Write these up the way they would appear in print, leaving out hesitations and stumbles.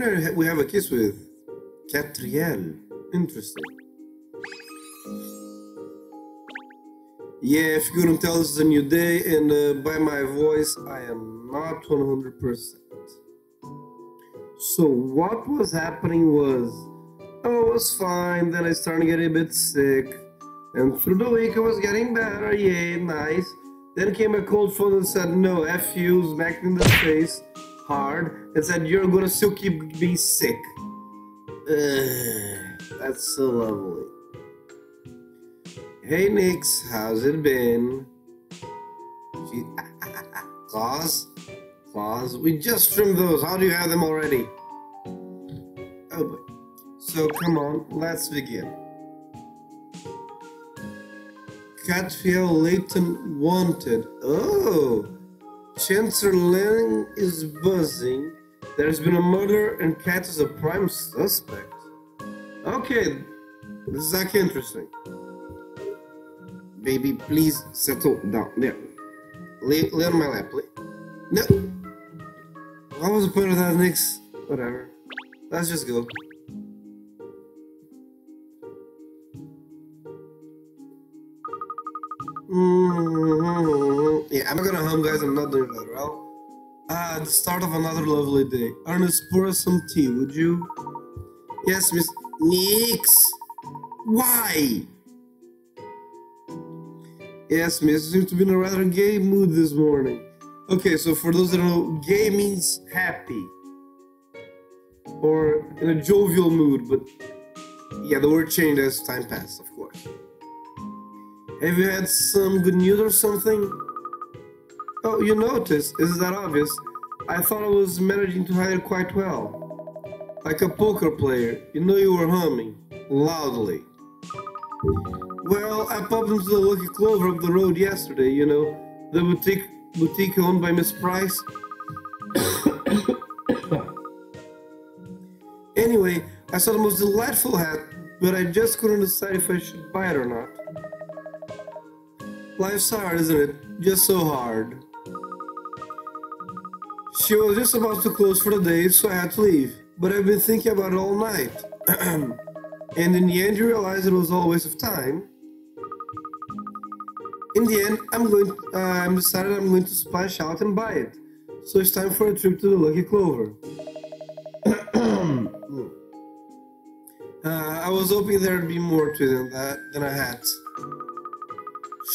Turner, we have a kiss with Katrielle. Interesting. Yeah, if Figurum tells us a new day, and by my voice, I am not 100%. So what was happening was, I was fine, then I started getting a bit sick, and through the week I was getting better, yay, nice. Then came a cold phone and said, no, F you, smacked in the face, hard, and said, you're gonna still keep being sick. That's so lovely. Hey Nix, how's it been? She, Claws, we just trimmed those. How do you have them already? Oh boy. So come on, let's begin. Katrielle Layton wanted. Oh, Chancellor Lang is buzzing. There's been a murder and Kat is a prime suspect. Okay, this is actually interesting. Baby, please settle down. There. Lay on my lap, please. No. What was the point of that, Nix? Whatever. Let's just go. Mm-hmm. Yeah, I'm not gonna hum, guys. I'm not doing that well. The start of another lovely day. Ernest, pour us some tea, would you? Yes, Miss Nix. Why? Yes, Miss. You seem to be in a rather gay mood this morning. Okay, so for those that don't know, gay means happy. Or in a jovial mood, but yeah, the word changed as time passed, of course. Have you had some good news or something? Oh, you noticed. Isn't that obvious? I thought I was managing to hide it quite well. Like a poker player. You know you were humming. Loudly. Well, I popped into the Lucky Clover up the road yesterday, you know. The boutique owned by Miss Price. Anyway, I saw the most delightful hat, but I just couldn't decide if I should buy it or not. Life's hard, isn't it? Just so hard. She was just about to close for the day, so I had to leave. But I've been thinking about it all night. And in the end, you realize it was all a waste of time. In the end, I'm decided I'm going to splash out and buy it. So it's time for a trip to the Lucky Clover. I was hoping there'd be more to it than a hat.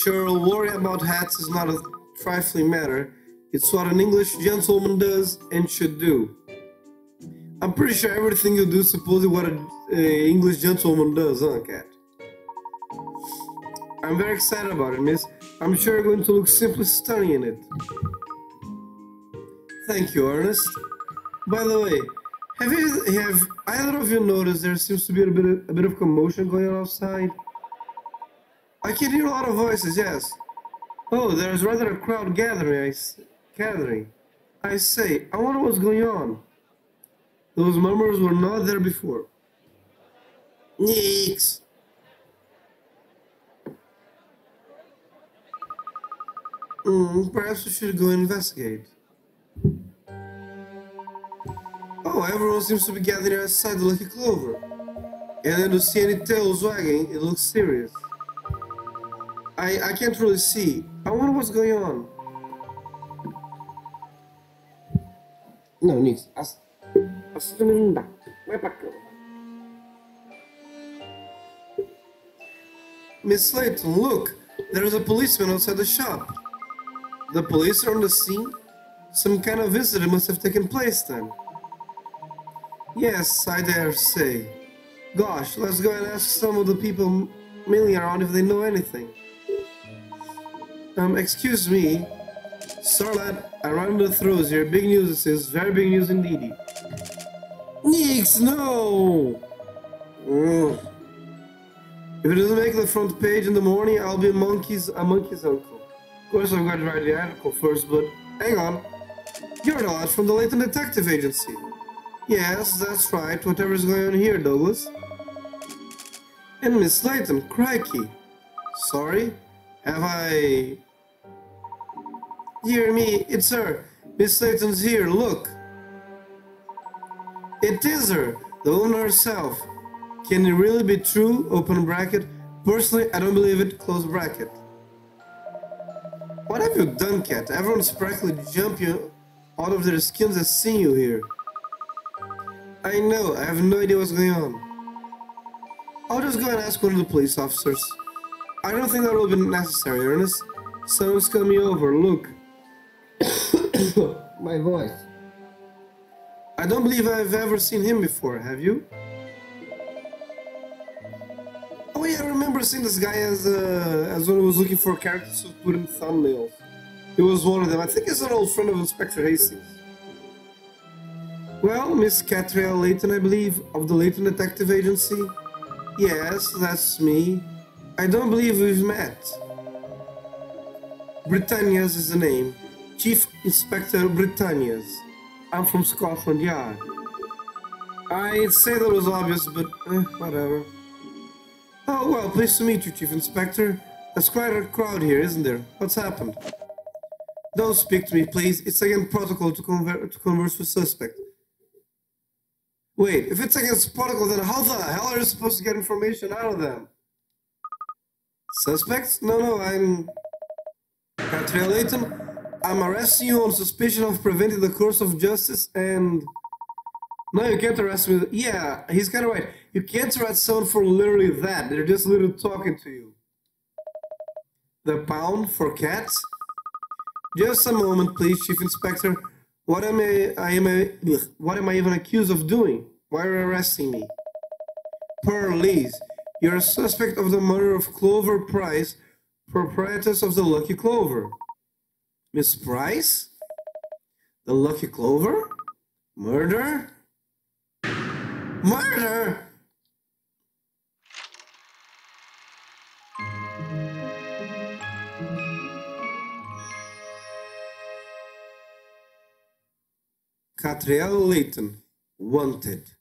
Sherl, worry about hats is not a trifling matter. It's what an English gentleman does and should do. I'm pretty sure everything you do is supposedly what an English gentleman does, huh, Cat? I'm very excited about it, Miss. I'm sure you're going to look simply stunning in it. Thank you, Ernest. By the way, have either of you noticed there seems to be a bit of commotion going on outside? I can hear a lot of voices, yes. Oh, there's rather a crowd gathering. I say, I wonder what's going on. Those murmurs were not there before. Nix. Perhaps we should go investigate. Oh, everyone seems to be gathering outside the Lucky Clover. And I don't see any tails wagging, it looks serious. I can't really see. I wonder what's going on. No, Nix. Miss Layton, look! There is a policeman outside the shop. The police are on the scene? Some kind of incident must have taken place then. Yes, I dare say. Gosh, let's go and ask some of the people milling around if they know anything. Excuse me, Starlight, I ran the throws here. Big news this is, very big news indeed. Nix, no! Ugh. If it doesn't make the front page in the morning, I'll be a monkey's uncle. Of course, I've got to write the article first, but hang on. You're the lad from the Layton Detective Agency. Yes, that's right. Whatever's going on here, Douglas. And Miss Layton, crikey. Sorry? Have I... Dear me, it's her. Miss Layton's here, look. It is her, the woman herself. Can it really be true? Open bracket. Personally, I don't believe it. Close bracket. What have you done, Cat? Everyone's practically jumping out of their skins at seeing you here. I know. I have no idea what's going on. I'll just go and ask one of the police officers. I don't think that will be necessary, Ernest. Someone's coming over. Look. My voice. I don't believe I've ever seen him before. Have you? Oh yeah, I remember seeing this guy as when I was looking for characters to put in thumbnails. He was one of them. I think he's an old friend of Inspector Hastings. Well, Miss Katrielle Layton, I believe, of the Layton Detective Agency. Yes, that's me. I don't believe we've met. Britannia's is the name. Chief Inspector Britannia's. I'm from Scotland Yard. I'd say that was obvious, but whatever. Oh, well, pleased to meet you, Chief Inspector. There's quite a crowd here, isn't there? What's happened? Don't speak to me, please. It's against protocol to converse with suspect. Wait, if it's against protocol, then how the hell are you supposed to get information out of them? Suspects? No, I'm... Katrielle Layton, I'm arresting you on suspicion of preventing the course of justice and... No, you can't arrest me. Yeah, he's kind of right. You can't arrest someone for literally that. They're just literally talking to you. The pound for cats? Just a moment, please, Chief Inspector. What am I even accused of doing? Why are you arresting me? Please, you're a suspect of the murder of Clover Price, proprietress of the Lucky Clover. Miss Price? The Lucky Clover? Murder? Murder! Katrielle Layton, wanted.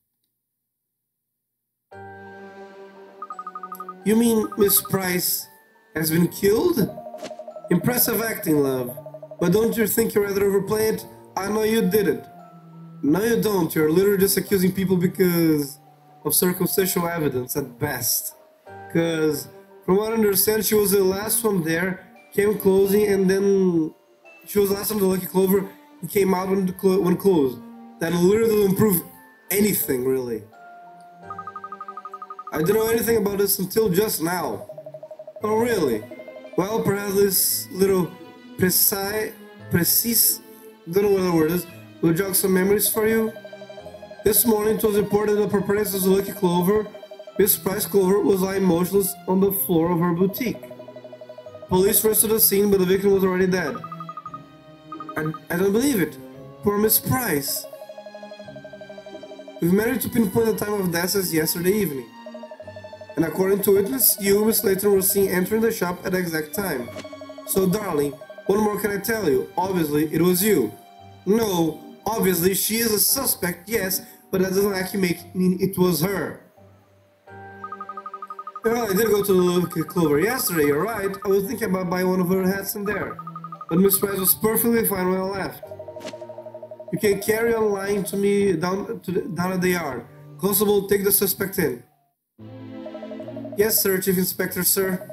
You mean Miss Price has been killed? Impressive acting, love. But don't you think you rather overplay it? I know you did it. No, you don't. You're literally just accusing people because of circumstantial evidence at best. Because, from what I understand, she was the last one there, came closing, and then she was the last one to Lucky Clover. It came out when closed. That literally doesn't prove anything, really. I didn't know anything about this until just now. Oh, really? Well, perhaps this little precise, don't know what the word is, will jog some memories for you. This morning it was reported that the proprietress of Lucky Clover, Miss Price Clover, was lying motionless on the floor of her boutique. Police rushed to the scene, but the victim was already dead. I don't believe it. Poor Miss Price. We've managed to pinpoint the time of death as yesterday evening. And according to witness, you, Miss Layton, were seen entering the shop at the exact time. So, darling, what more can I tell you? Obviously, it was you. No, obviously, she is a suspect, yes, but that doesn't actually mean it was her. Well, I did go to the Lucky Clover yesterday, you're right. I was thinking about buying one of her hats in there. But Miss Price was perfectly fine when I left. You can carry on lying to me down at the yard. Constable, take the suspect in. Yes, sir, Chief Inspector, sir.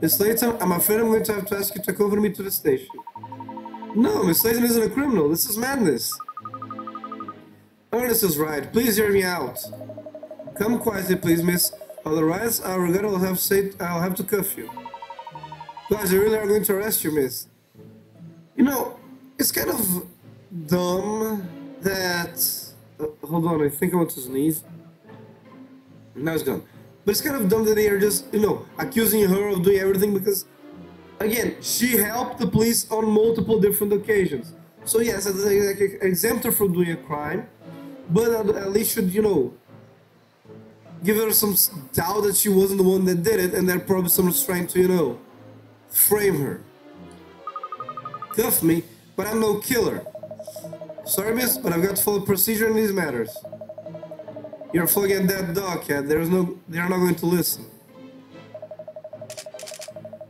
Miss Layton, I'm afraid I'm going to have to ask you to accompany me to the station. No, Miss Layton isn't a criminal. This is madness. Ernest is right. Please hear me out. Come quietly, please, miss. Otherwise, I regret I'll have to cuff you. Guys, they really are going to arrest you, miss. You know, it's kind of dumb that... hold on, I think I want to sneeze. Now it's gone. But it's kind of dumb that they are just, you know, accusing her of doing everything because... Again, she helped the police on multiple different occasions. So yes, I exempt her from doing a crime, but at least should, you know, give her some doubt that she wasn't the one that did it, and that probably someone's trying to, you know, frame her. Cuff me, but I'm no killer. Sorry, miss, but I've got to follow procedure in these matters. You're flogging a dead dog, Cat. They're not going to listen.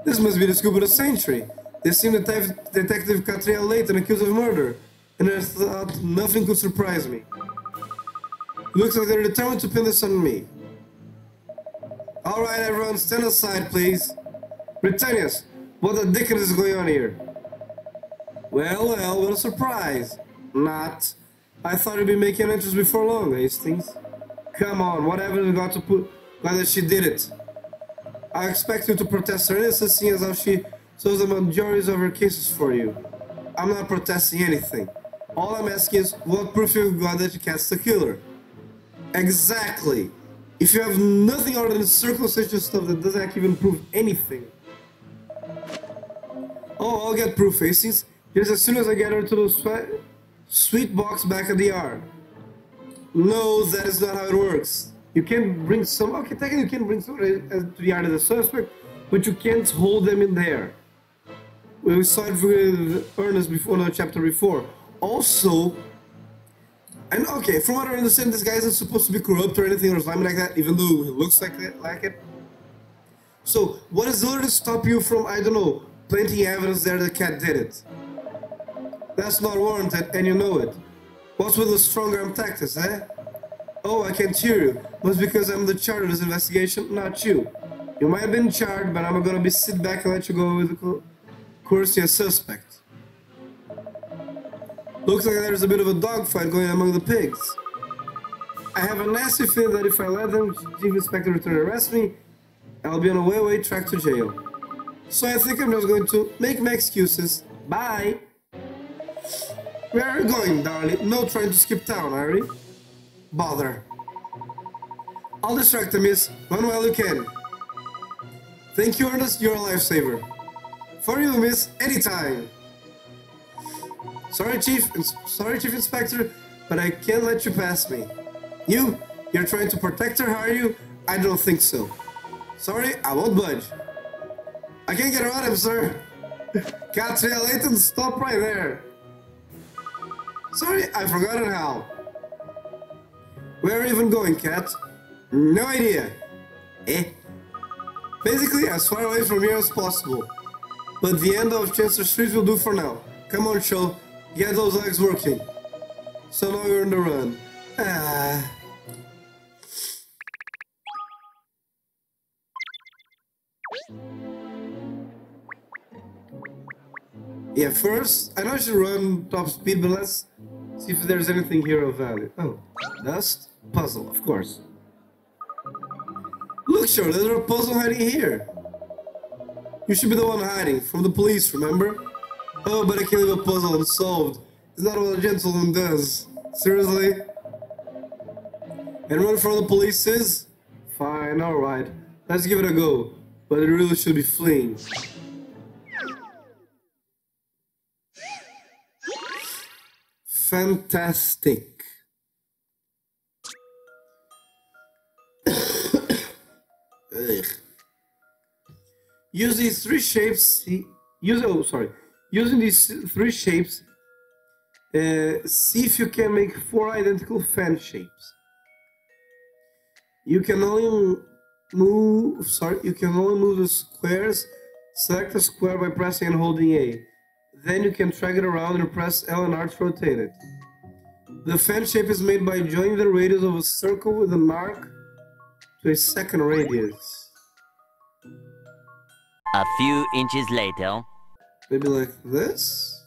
This must be the scoop of the century. They seem to have Detective Katrielle Layton accused of murder, and I thought nothing could surprise me. Looks like they're determined to pin this on me. Alright everyone, stand aside please. Britannia, what the dickens is going on here? Well, well, what a surprise. Not. I thought you'd be making an entrance before long, Hastings. Come on, what evidence got to put that she did it? I expect you to protest her innocence, seeing as how she shows the majority of her cases for you. I'm not protesting anything. All I'm asking is what proof you've got that you catch the killer. Exactly. If you have nothing other than circumstantial stuff that doesn't actually even prove anything. Oh, I'll get proof, Hastings. Just as soon as I get her to the sweet box back at the yard. No, that is not how it works. You can bring some, okay, technically you can bring somebody to the yard as a suspect, but you can't hold them in there. We saw it with Ernest before, no, chapter before. Also, and okay, from what I understand, this guy isn't supposed to be corrupt or anything or something like that, even though he looks like that, like it. So, what is there to stop you from, I don't know, plenty of evidence there the cat did it? That's not warranted, and you know it. What's with the strong arm tactics, eh? Oh, I can't hear you. That's because I'm the charge of this investigation, not you. You might have been charged, but I'm gonna be sit back and let you go with the courtesy of suspect. Looks like there's a bit of a dogfight going among the pigs. I have a nasty feeling that if I let them, Chief Inspector return and arrest me, I'll be on a way track to jail. So I think I'm just going to make my excuses. Bye! Where are you going, darling? No trying to skip town, are you? Bother. I'll distract the miss. Run while you can. Thank you, Ernest. You're a lifesaver. For you, miss. Anytime. Sorry, Chief Inspector, but I can't let you pass me. You're trying to protect her, are you? I don't think so. Sorry, I won't budge. I can't get her out of him, sir. Katrielle Layton, stop right there. Sorry, I forgot how. Where are you even going, Cat? No idea. Eh? Basically, as far away from here as possible. But the end of Chester Street will do for now. Come on, Sherl. Get those legs working. So now you're on the run. Ah. Yeah, first, I know I should run top speed, but let's see if there's anything here of value. Oh, dust? Puzzle, of course. Look, sure, there's a puzzle hiding here. You should be the one hiding, from the police, remember? Oh, but I can't leave a puzzle unsolved. It's not what a gentleman does. Seriously? And run from the police is? Fine, alright. Let's give it a go. But it really should be fleeing. Fantastic. Use these three shapes. Using these three shapes, see if you can make 4 identical fan shapes. You can only move the squares. Select a square by pressing and holding A. Then you can drag it around and press L and R to rotate it. The fan shape is made by joining the radius of a circle with an arc to a second radius. A few inches later. Maybe like this?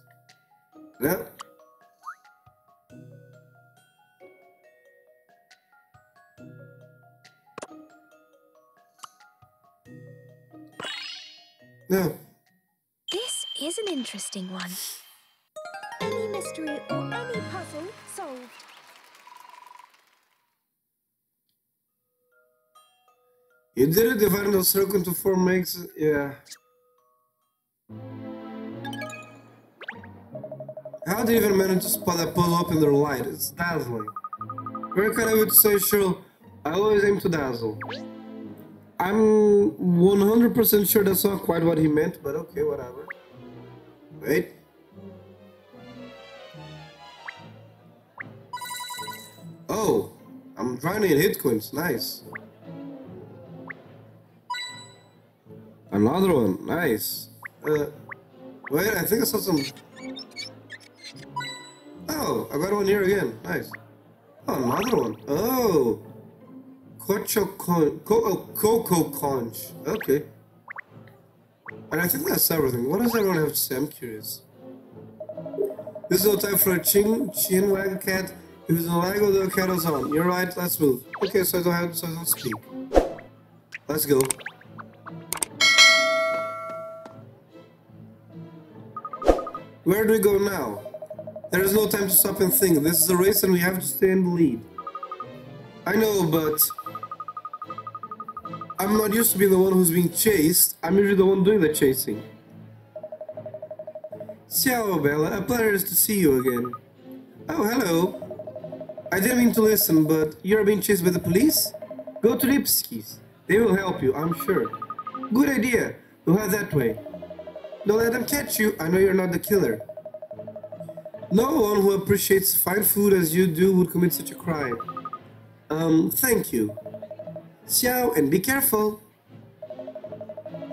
Yeah. Yeah. Is an interesting one. Any mystery or any puzzle solved. You did it, dividing the circle into 4 makes. Yeah. How do you even manage to spot that puzzle up in their light? It's dazzling. Very kind of you to say, Sherl. I always aim to dazzle. I'm 100% sure that's not quite what he meant, but okay, whatever. Wait. Oh, I'm trying to hit hit coins. Nice. Another one. Nice. Wait, I think I saw some. Oh, I got one here again. Nice. Another one. Oh. Coco conch. Okay. And I think that's everything. What does everyone have to say? I'm curious. This is no time for a chin wag cat. If it's a waggle, the cat is on. You're right, let's move. Okay, so I don't have to speak. Let's go. Where do we go now? There is no time to stop and think. This is a race and we have to stay in the lead. I know, but I'm not used to being the one who's being chased. I'm usually the one doing the chasing. Ciao, Bella. A pleasure to see you again. Oh, hello. I didn't mean to listen, but you're being chased by the police? Go to Lipski's. They will help you, I'm sure. Good idea. We'll head that way. Don't let them catch you. I know you're not the killer. No one who appreciates fine food as you do would commit such a crime. Thank you. Ciao, and be careful.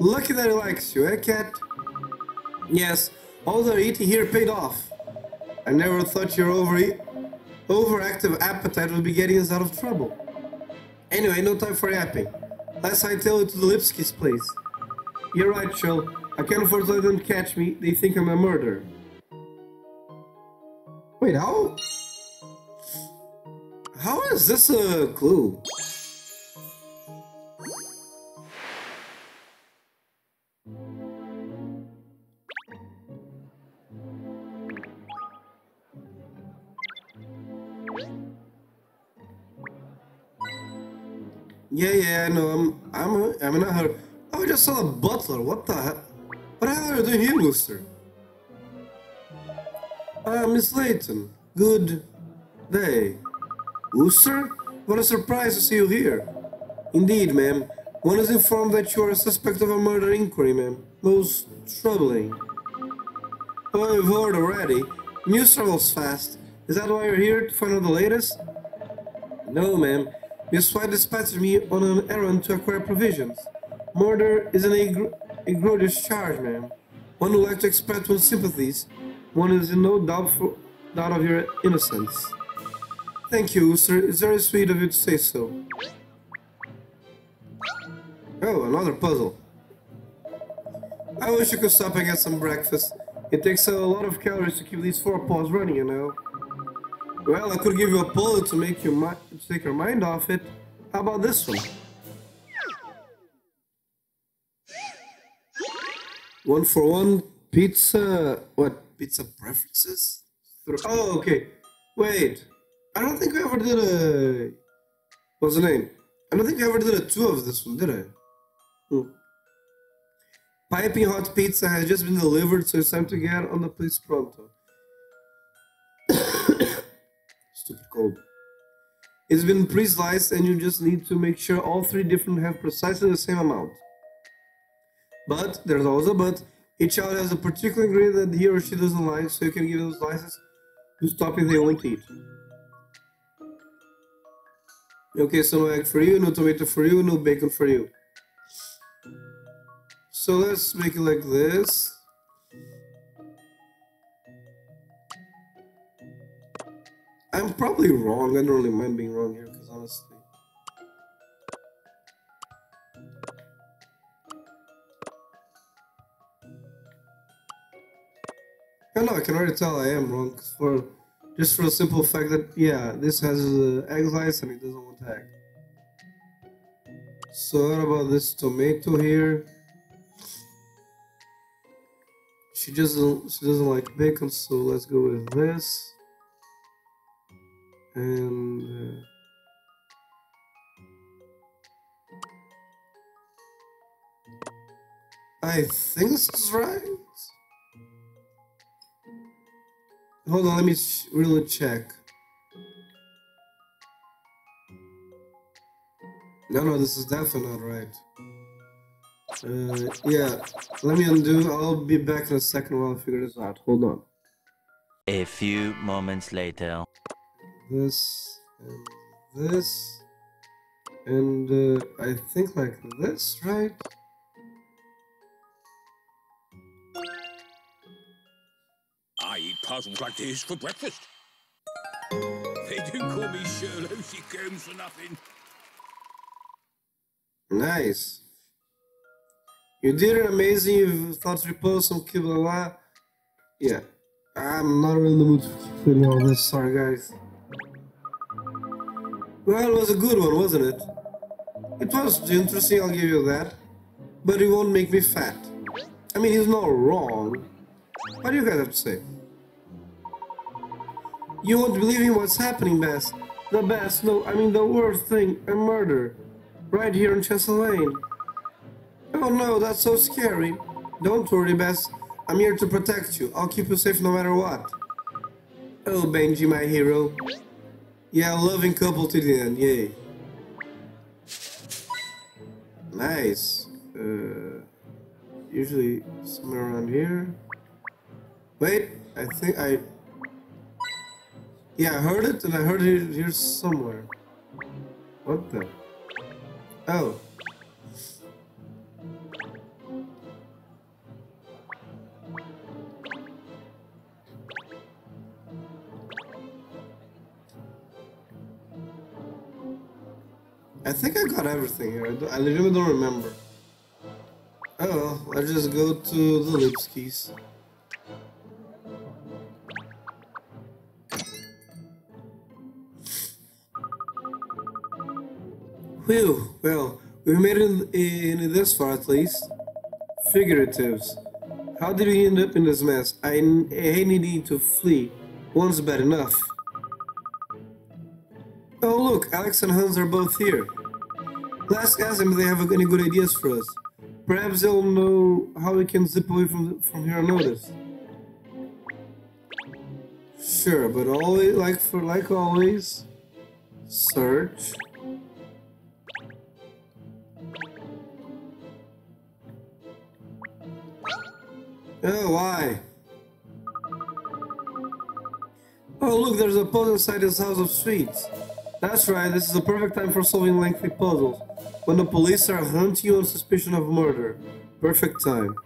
Lucky that he likes you, eh, cat? Yes, all the eating here paid off. I never thought your overactive appetite would be getting us out of trouble. Anyway, no time for yapping. Let's hightail it to the Lipski's place. You're right, Sherl. I can't afford to let them catch me. They think I'm a murderer. Wait, how? How is this a clue? Yeah, I know. I'm not her. Oh, I just saw the butler. What the hell? What the hell are you doing here, Worcester? Miss Layton. Good day. Worcester? What a surprise to see you here. Indeed, ma'am. One is informed that you are a suspect of a murder inquiry, ma'am. Most troubling. Oh, you've heard already. News travels fast. Is that why you're here, to find out the latest? No, ma'am. Miss White dispatched me on an errand to acquire provisions. Murder is an egregious charge, ma'am. One would like to express one's sympathies. One is in no doubt of your innocence. Thank you, sir. It's very sweet of you to say so. Oh, another puzzle. I wish you could stop and get some breakfast. It takes a lot of calories to keep these forepaws running, you know. Well, I could give you a pull to make you take your mind off it. How about this one? One for one pizza. What? Pizza preferences? Oh, okay. Wait. I don't think I ever did a... What's the name? I don't think I ever did a two of this one, did I? Piping hot pizza has just been delivered, so it's time to get on the police pronto. Stupid cold. It's been pre-sliced and you just need to make sure all three different have precisely the same amount. But, there's always a but, each child has a particular ingredient that he or she doesn't like, so you can give them slices whose topping they won't eat. Okay, so no egg for you, no tomato for you, no bacon for you. So let's make it like this. I'm probably wrong, I don't really mind being wrong here, because honestly... I know, I can already tell I am wrong, just for the simple fact that, yeah, this has egg slice and it doesn't want egg. So what about this tomato here? She doesn't like bacon, so let's go with this. And I think this is right. Hold on, let me really check. No, this is definitely not right. Yeah, let me undo. I'll be back in a second while I figure this out. Hold on. A few moments later. This and this and I think like this, right? I eat puzzles like these for breakfast. They do call me Sherlock, she comes for nothing. Nice. You did an amazing thought repose on Kibla. Yeah. I'm not really in the mood to keep playing all this, sorry guys. Well, it was a good one, wasn't it? It was interesting, I'll give you that. But it won't make me fat. I mean, he's not wrong. What do you guys have to say? You won't believe in what's happening, Bess. The best, no, I mean the worst thing, a murder. Right here in Chester Lane. Oh no, that's so scary. Don't worry, Bess. I'm here to protect you. I'll keep you safe no matter what. Oh, Benji, my hero. Yeah, loving couple to the end, yay. Nice. Usually somewhere around here. Wait, I think I... Yeah, I heard it, and I heard it here somewhere. What the? Oh. I think I got everything here. I literally don't remember. Oh well, let's just go to the Lipski's. Whew, well, we made it in this far at least. Figuratives. How did we end up in this mess? I needed to flee. One's bad enough. Oh look, Alex and Hans are both here. Let's ask them if they have any good ideas for us. Perhaps they'll know how we can zip away from here unnoticed. Sure, but always, like always, search. Oh, why? Oh look, there's a puzzle inside this house of sweets. That's right, this is the perfect time for solving lengthy puzzles. When the police are hunting you on suspicion of murder. Perfect time.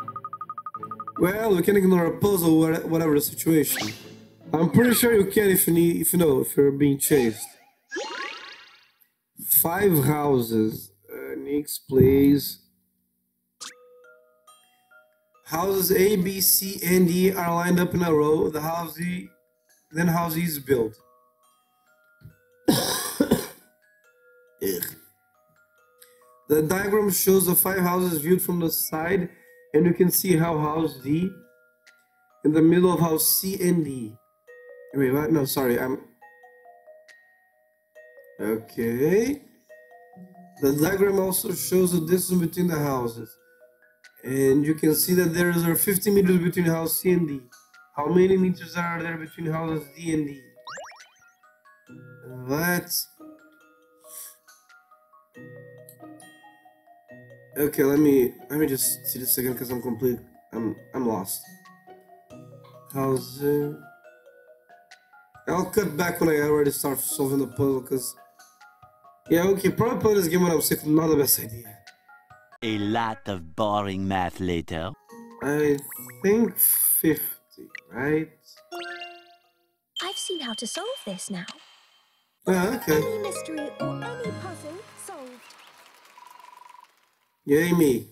Well, we can ignore a puzzle, whatever the situation. I'm pretty sure you can if you're being chased. 5 houses. Next, please. Houses A, B, C, and D are lined up in a row. The house E, then house E is built. The diagram shows the 5 houses viewed from the side, and you can see how house D in the middle of house C and D. Wait, what? No, sorry, I'm... Okay. The diagram also shows the distance between the houses. And you can see that there is 50 meters between house C and D. How many meters are there between houses D and D? Let's... Okay, let me just see this again because I'm lost. How's it? I'll cut back when I already start solving the puzzle because... Yeah, okay, probably play this game when I'm sick, not the best idea. A lot of boring math later. I think 50, right? I've seen how to solve this now. Ah, okay. Any mystery or any puzzle solved. Yay me.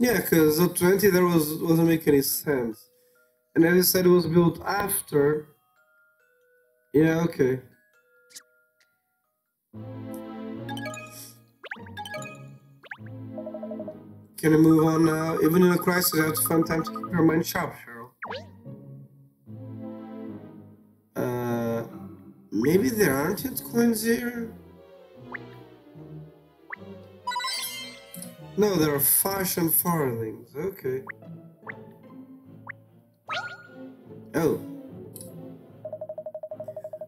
Yeah, because the 20 there wasn't making any sense. And then it said it was built after. Yeah, okay. Can I move on now? Even in a crisis, I have to find time to keep your mind sharp, Sherl. Maybe there aren't yet coins here? No, there are fashion farthings. Okay. Oh.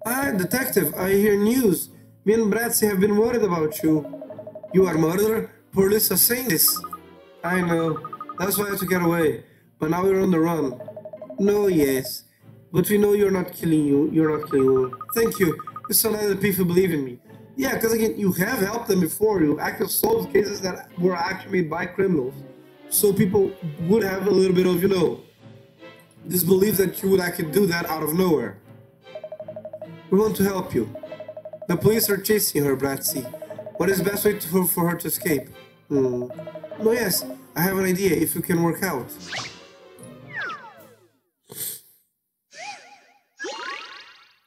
Ah, detective, I hear news. Me and Bratsy have been worried about you. You are murderer? Police are saying this. I know, that's why I had to get away, but now we're on the run. No, yes, but we know you're not killing you. Thank you, it's so nice that people believe in me. Yeah, because again, you have helped them before, you actually solved cases that were actually made by criminals. So people would have a little bit of, you know, this belief that you would actually do that out of nowhere. We want to help you. The police are chasing her, Bratsy. What is the best way for her to escape? No, yes, I have an idea, if you can work out.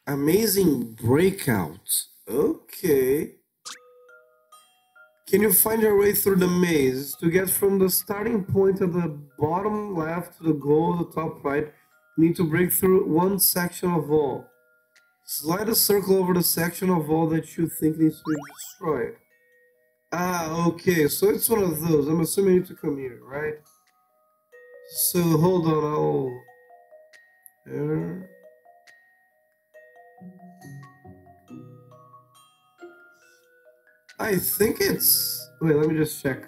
Amazing breakout. Okay. Can you find your way through the maze? To get from the starting point at the bottom left to the goal at the top right, you need to break through one section of wall. Slide a circle over the section of wall that you think needs to be destroyed. Ah, okay, so it's one of those. I'm assuming you need to come here, right? So, hold on, I'll... There. I think it's... Wait, let me just check.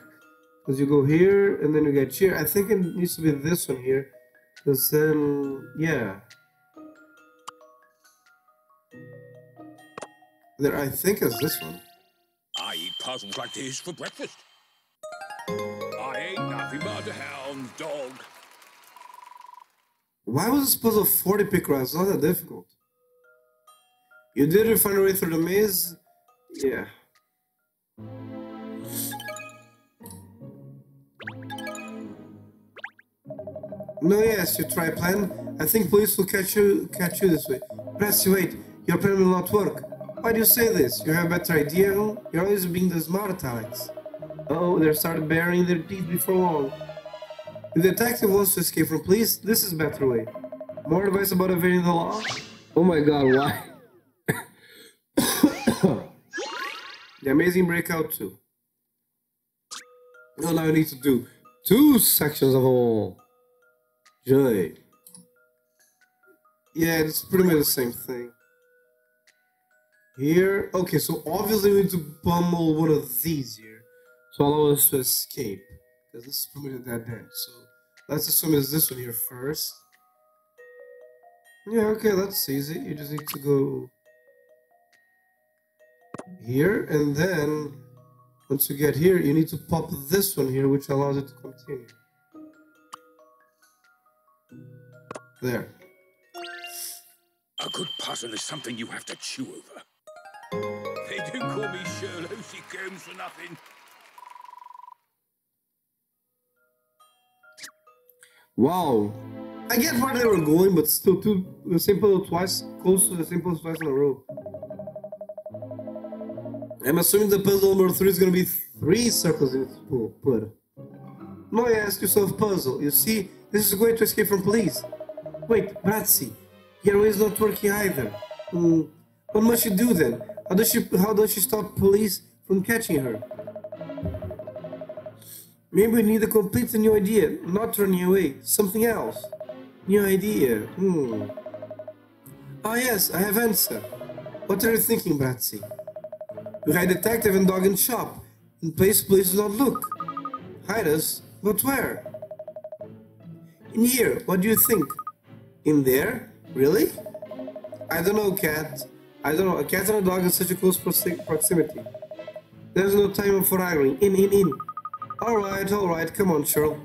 Because you go here, and then you get here. I think it needs to be this one here. Because then... Yeah. There, I think it's this one. I eat puzzles like this for breakfast. I ain't nothing but a hound dog. Why was this puzzle 40 picras? It's not that difficult. You didn't find a way through the maze? Yeah. No, yes, you try plan. I think police will catch you this way. Bratsy, wait. Your plan will not work. Why do you say this? You have a better idea? You're always being the smart, Alex. Oh, they started burying their teeth before long. If the detective wants to escape from police, this is a better way. More advice about evading the law? Oh my god, why? The amazing breakout too. Well, now I need to do two sections of a wall. Joy. Yeah, it's pretty much the same thing. Here, okay, so obviously we need to pummel one of these here to allow us to escape. Because this is pretty much a dead end. So let's assume it's this one here first. Yeah, okay, that's easy. You just need to go here, and then once you get here, you need to pop this one here, which allows it to continue. There. A good puzzle is something you have to chew over. They do call me Sherlock Holmes for nothing. Wow. I get where they were going, but still the same puzzle twice, close to the same puzzle twice in a row. I'm assuming the puzzle number 3 is gonna be 3 circles in its put. Now you ask yourself puzzle. You see, this is a way to escape from police. Wait, Bratsy, your way is not working either. What must she do then? How does she stop police from catching her? Maybe we need a completely new idea, not running away, something else. New idea, Ah yes, I have answer. What are you thinking, Bratsy? We hide detective and dog in shop, in place police do not look. Hide us, but where? In here, what do you think? In there? Really? I don't know, cat. I don't know, a cat and a dog in such a close proximity. There's no time for arguing. In. Alright, come on, Sherl.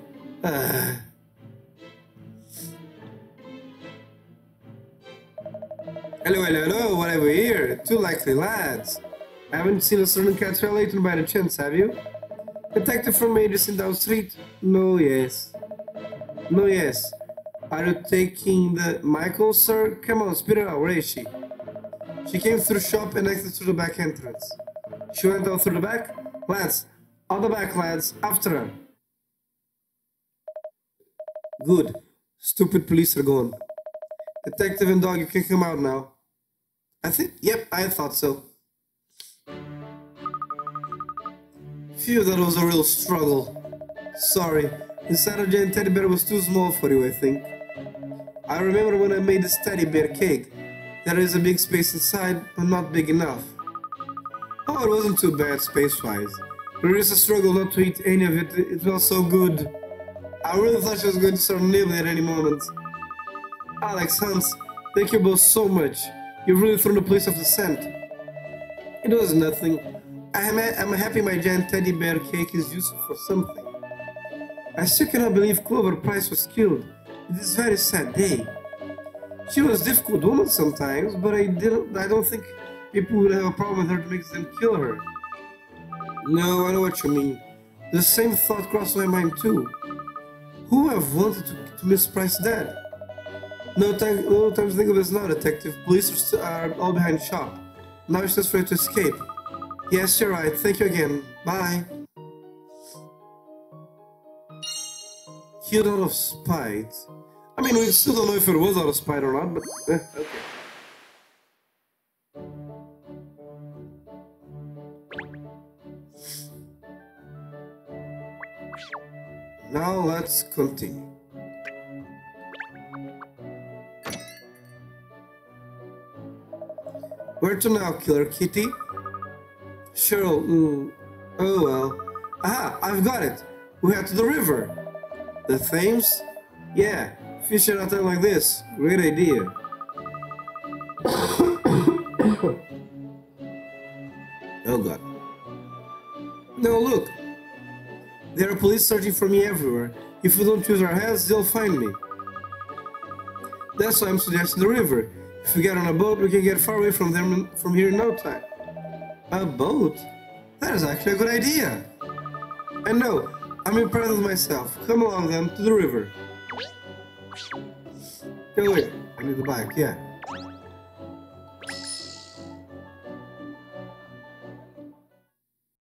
Hello, what have we here? Two likely lads. I haven't seen a certain Katrielle Layton by any chance, have you? Detective from agency down street? No, yes. Are you taking the Michael, sir? Come on, spit it out, where is she? She came through shop and exited through the back entrance. She went out through the back? Lads, on the back, lads, after her. Good. Stupid police are gone. Detective and dog, you can come out now. Yep, I thought so. Phew, that was a real struggle. Sorry, inside of giant teddy bear was too small for you, I think. I remember when I made this teddy bear cake. There is a big space inside, but not big enough. Oh, it wasn't too bad space-wise. There is a struggle not to eat any of it, it was so good. I really thought she was going to start nibbling at any moment. Alex, Hans, thank you both so much. You really threw the place off the scent. It was nothing. I'm happy my giant teddy bear cake is useful for something. I still cannot believe Clover Price was killed. It is a very sad day. She was a difficult woman sometimes, but I don't think people would have a problem with her to make them kill her. No, I know what you mean. The same thought crossed my mind too. Who would have wanted to Miss Price dead? No time to think of this now, Detective. Police are all behind shop. Now it's just ready to escape. Yes, you're right. Thank you again. Bye. Killed out of spite. I mean, we still don't know if it was out of spite or not, but okay. Now let's continue. Where to now, Killer Kitty? Sherl, oh well. Aha, I've got it! We head to the river! The Thames? Yeah, fish it out like this. Great idea. Oh god. No, look! There are police searching for me everywhere. If we don't use our heads, they'll find me. That's why I'm suggesting the river. If we get on a boat, we can get far away from them from here in no time. A boat? That is actually a good idea. And no, I'm impressed with myself. Come along then, to the river. Oh wait, I need the bike, yeah.